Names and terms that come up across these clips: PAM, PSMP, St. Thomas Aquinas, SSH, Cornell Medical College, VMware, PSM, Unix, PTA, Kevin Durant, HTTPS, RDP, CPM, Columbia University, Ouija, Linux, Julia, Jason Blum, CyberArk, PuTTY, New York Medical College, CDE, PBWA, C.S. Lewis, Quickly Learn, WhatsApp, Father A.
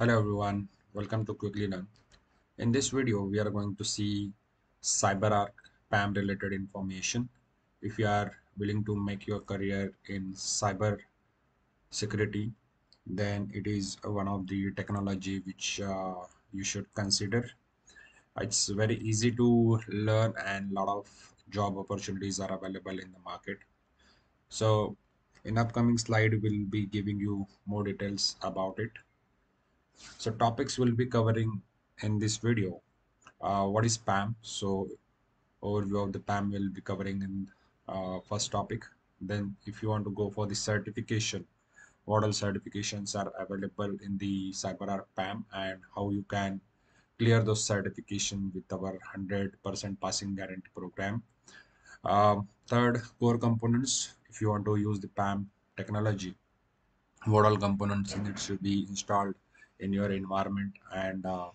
Hello everyone, welcome to Quickly Learn. In this video, we are going to see CyberArk PAM related information. If you are willing to make your career in cyber security, then it is one of the technology which you should consider. It's very easy to learn and a lot of job opportunities are available in the market. So in upcoming slide, we'll be giving you more details about it. So topics we'll be covering in this video. What is PAM? So overview of the PAM we'll be covering in first topic. Then if you want to go for the certification, what all certifications are available in the CyberArk PAM and how you can clear those certification with our 100% passing guarantee program. Third, core components. If you want to use the PAM technology, what all components in it should be installed in your environment, and how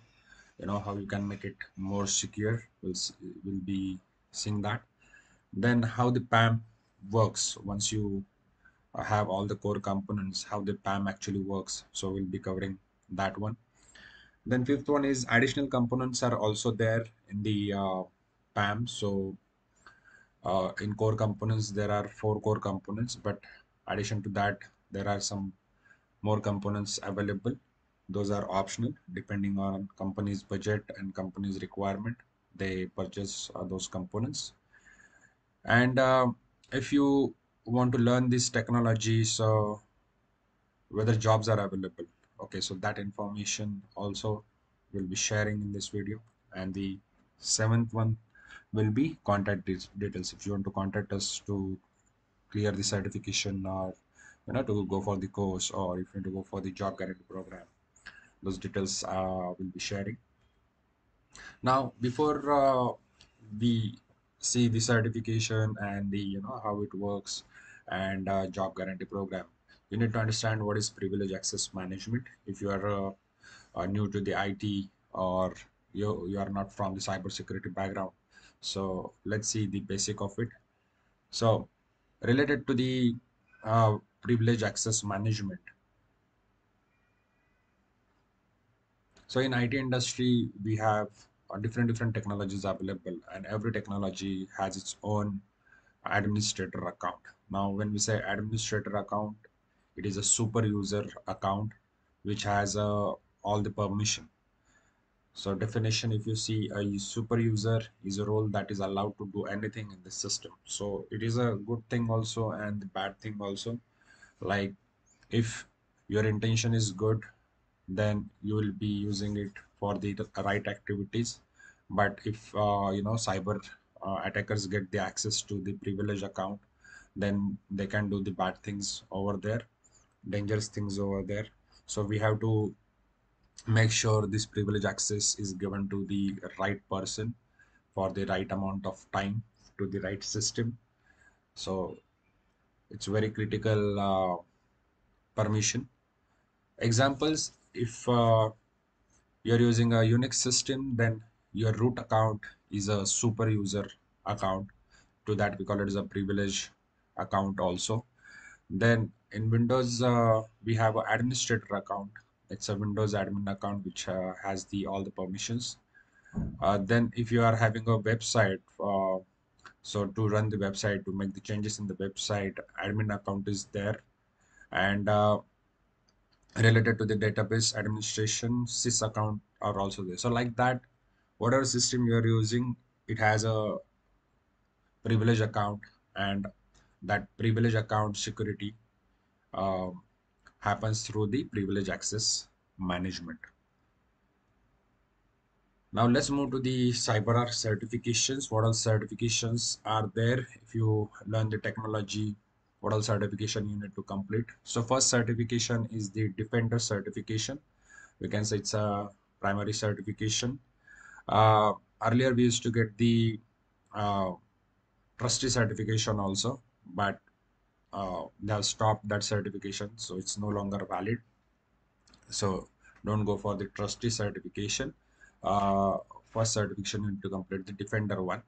you can make it more secure. We'll be seeing that. Then how the PAM works once you have all the core components, how the PAM actually works. So we'll be covering that one. Then fifth one is additional components are also there in the PAM. So in core components, there are 4 core components, but addition to that, there are some more components available. Those are optional depending on company's budget and company's requirement. They purchase those components. And if you want to learn this technology, so whether jobs are available, okay, so that information also will be sharing in this video. And the seventh one will be contact details. If you want to contact us to clear the certification, or to go for the course, or if you want to go for the job guarantee program, those details will be sharing. Now, before we see the certification and the how it works and job guarantee program, you need to understand what is privilege access management. If you are new to the IT, or you are not from the cybersecurity background, so let's see the basic of it. So related to the privilege access management. So in IT industry, we have different technologies available, and every technology has its own administrator account. Now, when we say administrator account, it is a super user account which has all the permission. So definition, if you see, a super user is a role that is allowed to do anything in the system. So it is a good thing also and the bad thing also. Like if your intention is good, then you will be using it for the right activities. But if cyber attackers get the access to the privileged account, then they can do the bad things over there, dangerous things over there. So we have to make sure this privilege access is given to the right person for the right amount of time to the right system. So it's very critical permission. Examples, if you're using a Unix system, then your root account is a super user account. To that we call it as a privilege account also. Then in Windows, we have an administrator account. It's a Windows admin account which has all the permissions. Then if you are having a website, so to run the website, to make the changes in the website, admin account is there. And related to the database administration, sys account are also there. So like that, whatever system you are using, it has a privilege account, and that privilege account security happens through the privilege access management. Now let's move to the CyberArk certifications. What all certifications are there? If you learn the technology, what all certification you need to complete. So first certification is the Defender certification. We can say it's a primary certification. Earlier we used to get the trustee certification also, but they have stopped that certification, so it's no longer valid. So don't go for the trustee certification. First certification you need to complete the Defender one.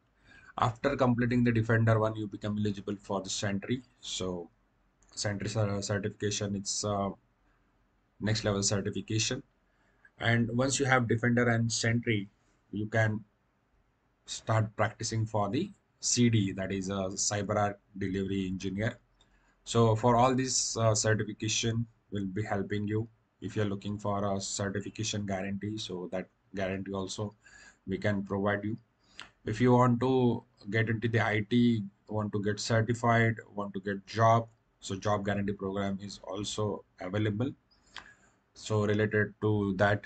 After completing the Defender one, you become eligible for the Sentry. So Sentry certification, it's next level certification. And once you have Defender and Sentry, you can start practicing for the CDE, that is a CyberArk Delivery Engineer. So for all this certification will be helping you if you're looking for a certification guarantee. So that guarantee also we can provide you. If you want to get into the IT, want to get certified, want to get job, so job guarantee program is also available. So related to that,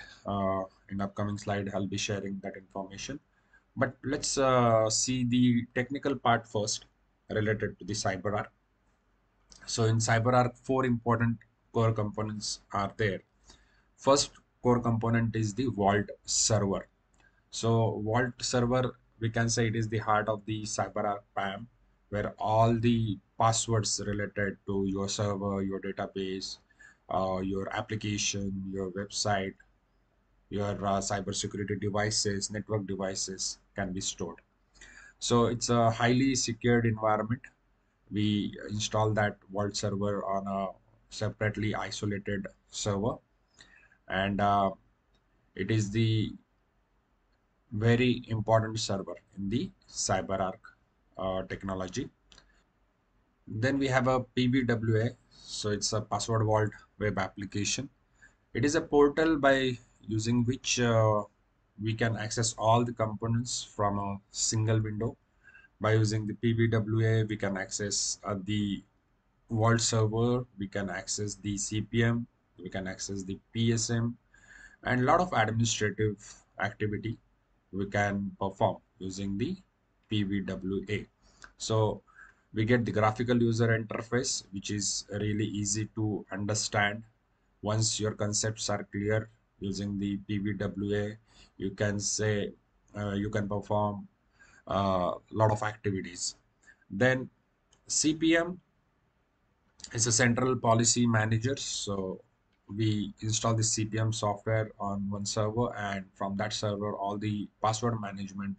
in upcoming slide I'll be sharing that information. But let's see the technical part first related to the CyberArk. So in CyberArk, 4 important core components are there. First core component is the Vault server. So Vault server, we can say it is the heart of the CyberArk PAM, where all the passwords related to your server, your database, your application, your website, your cybersecurity devices, network devices can be stored. So it's a highly secured environment. We install that Vault server on a separately isolated server, and it is the very important server in the CyberArk technology. Then we have a PBWA, so it's a Password Vault web application. It is a portal by using which we can access all the components from a single window. By using the PBWA, we can access the Vault server, we can access the CPM, we can access the PSM, and a lot of administrative activity we can perform using the PBWA. So we get the graphical user interface, which is really easy to understand. Once your concepts are clear using the PBWA, you can say you can perform a lot of activities. Then CPM is a central policy manager. So we install the CPM software on one server, and from that server all the password management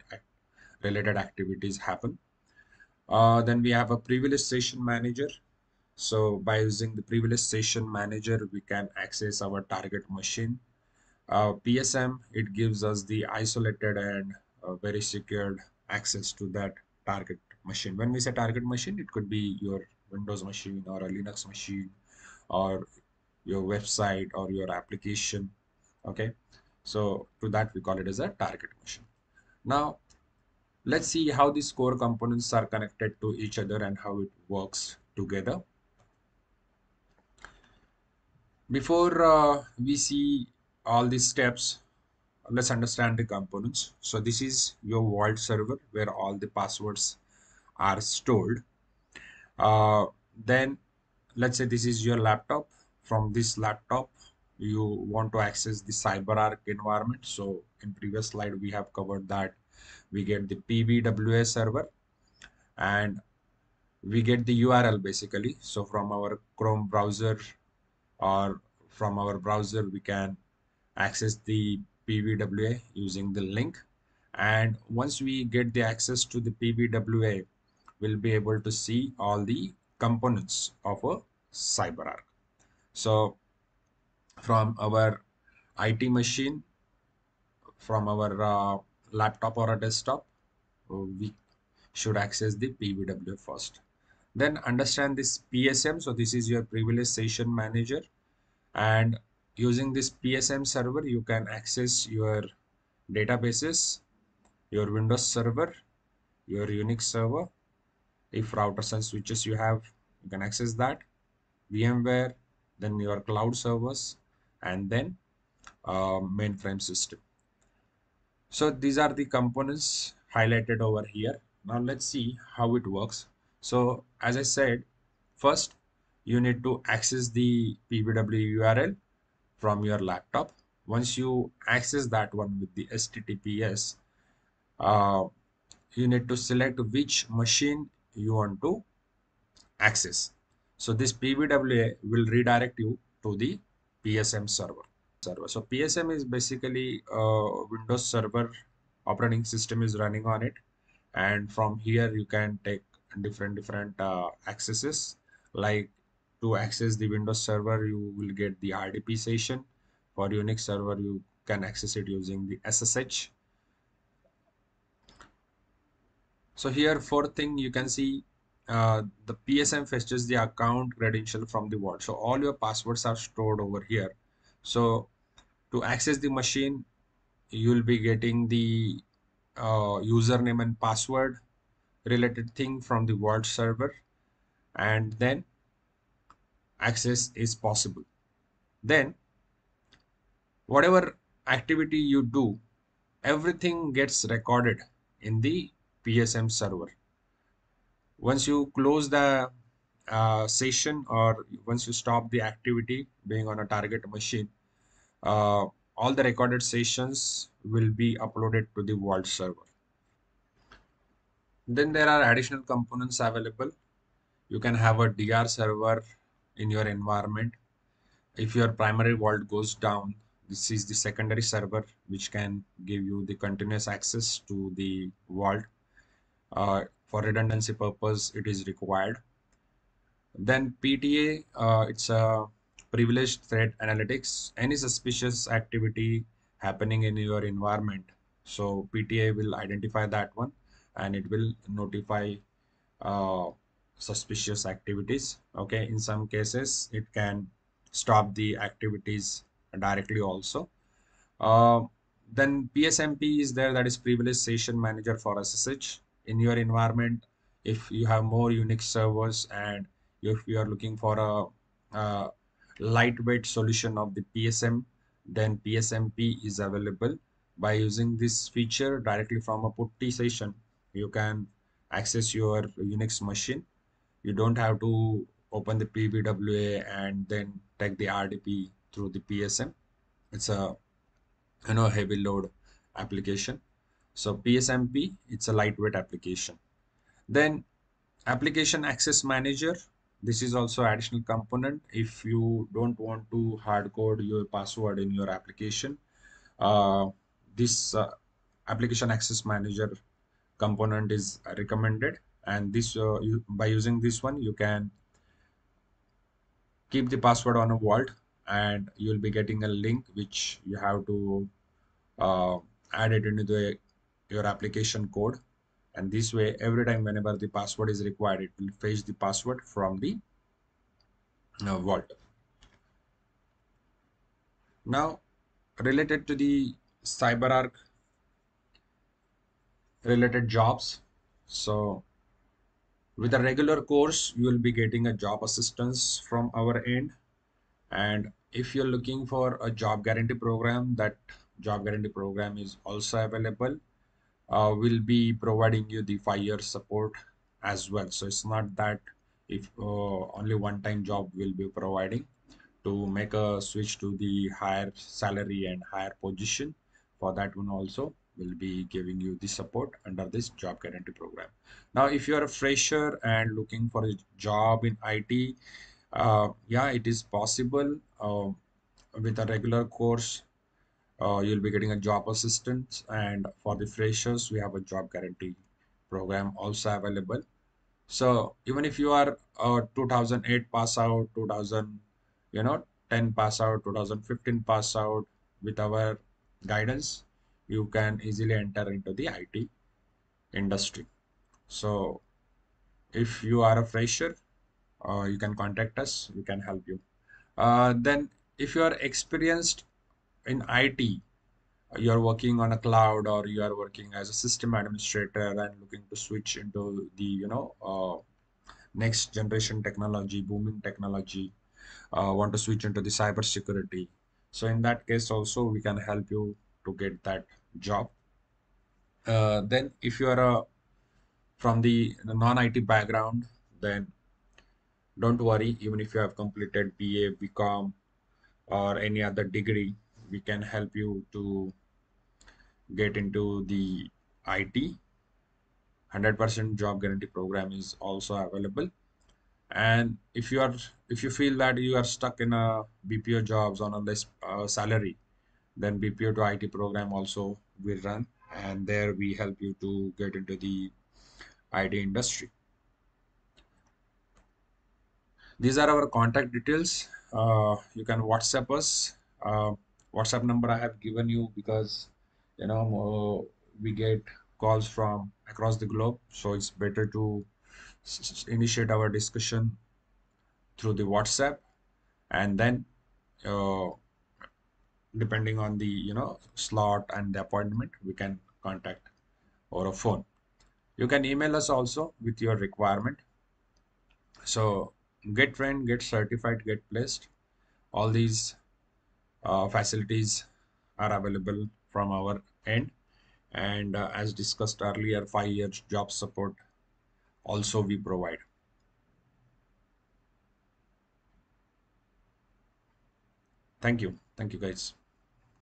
related activities happen. Then we have a privilege session manager. So by using the privilege session manager, we can access our target machine. PSM, it gives us the isolated and very secured access to that target machine. When we say target machine, it could be your Windows machine or a Linux machine or your website or your application. Okay, so to that we call it as a target machine. Now let's see how these core components are connected to each other and how it works together. Before we see all these steps, let's understand the components. So this is your Vault server where all the passwords are stored. Then let's say this is your laptop. From this laptop you want to access the CyberArk environment. So in previous slide we have covered that we get the PBWA server and we get the URL basically. So from our Chrome browser or from our browser we can access the PBWA using the link, and once we get the access to the PBWA, we'll be able to see all the components of a CyberArk. So from our IT machine, from our laptop or a desktop, we should access the PBWA first. Then understand this PSM. So this is your privilege session manager, and using this PSM server you can access your databases, your Windows server, your Unix server. If routers and switches you have, you can access that, VMware, then your cloud servers, and then mainframe system. So these are the components highlighted over here. Now let's see how it works. So as I said, first you need to access the PBW URL from your laptop. Once you access that one with the HTTPS, you need to select which machine you want to access. So this PBWA will redirect you to the PSM server. So PSM is basically a Windows server, operating system is running on it, and from here you can take different accesses. Like to access the Windows server you will get the RDP session, for Unix server you can access it using the SSH. So here for thing you can see the PSM fetches the account credential from the vault. So all your passwords are stored over here. So to access the machine, you will be getting the username and password related thing from the vault server, and then access is possible. Then whatever activity you do, everything gets recorded in the PSM server. Once you close the session, or once you stop the activity being on a target machine, all the recorded sessions will be uploaded to the vault server. Then there are additional components available. You can have a DR server in your environment. If your primary vault goes down, this is the secondary server which can give you the continuous access to the vault. For redundancy purpose, it is required. Then PTA, it's a privileged threat analytics. Any suspicious activity happening in your environment, so PTA will identify that one and it will notify suspicious activities. Okay, in some cases it can stop the activities directly also. Then PSMP is there, that is privileged session manager for SSH. In your environment, if you have more Unix servers and if you are looking for a lightweight solution of the PSM, then PSMP is available. By using this feature directly from a PuTTY session, you can access your Unix machine. You don't have to open the PBWA and then take the RDP through the PSM. It's a heavy load application. So PSMP, it's a lightweight application. Then application access manager, this is also additional component. If you don't want to hard code your password in your application, this application access manager component is recommended, and this by using this one you can keep the password on a vault and you'll be getting a link which you have to add it into your application code, and this way every time whenever the password is required, it will fetch the password from the vault. Now related to the CyberArk related jobs, so with a regular course you will be getting a job assistance from our end, and if you're looking for a job guarantee program, that job guarantee program is also available. We'll be providing you the 5-year support as well. So it's not that if only one-time job we'll be providing. To make a switch to the higher salary and higher position, for that one also we'll be giving you the support under this job guarantee program. Now if you are a fresher and looking for a job in IT, yeah, it is possible. With a regular course, you'll be getting a job assistance, and for the freshers we have a job guarantee program also available. So even if you are 2008 pass out, 2010 pass out, 2015 pass out, with our guidance you can easily enter into the IT industry. So if you are a fresher, you can contact us, we can help you. Then if you are experienced in IT, you are working on a cloud or you are working as a system administrator and looking to switch into the next generation technology, booming technology, want to switch into the cyber security, so in that case also we can help you to get that job. Then if you are from the non-IT background, then don't worry, even if you have completed BA, BCom or any other degree, we can help you to get into the IT. 100% job guarantee program is also available. And if you feel that you are stuck in a BPO jobs on a less salary, then BPO to IT program also will run, and there we help you to get into the IT industry. These are our contact details. You can WhatsApp us. WhatsApp number I have given you because you know we get calls from across the globe, so it's better to initiate our discussion through the WhatsApp, and then depending on the slot and the appointment, we can contact over a phone. You can email us also with your requirement. So get trained, get certified, get placed. All these facilities are available from our end, and as discussed earlier, 5 years job support also we provide. Thank you guys.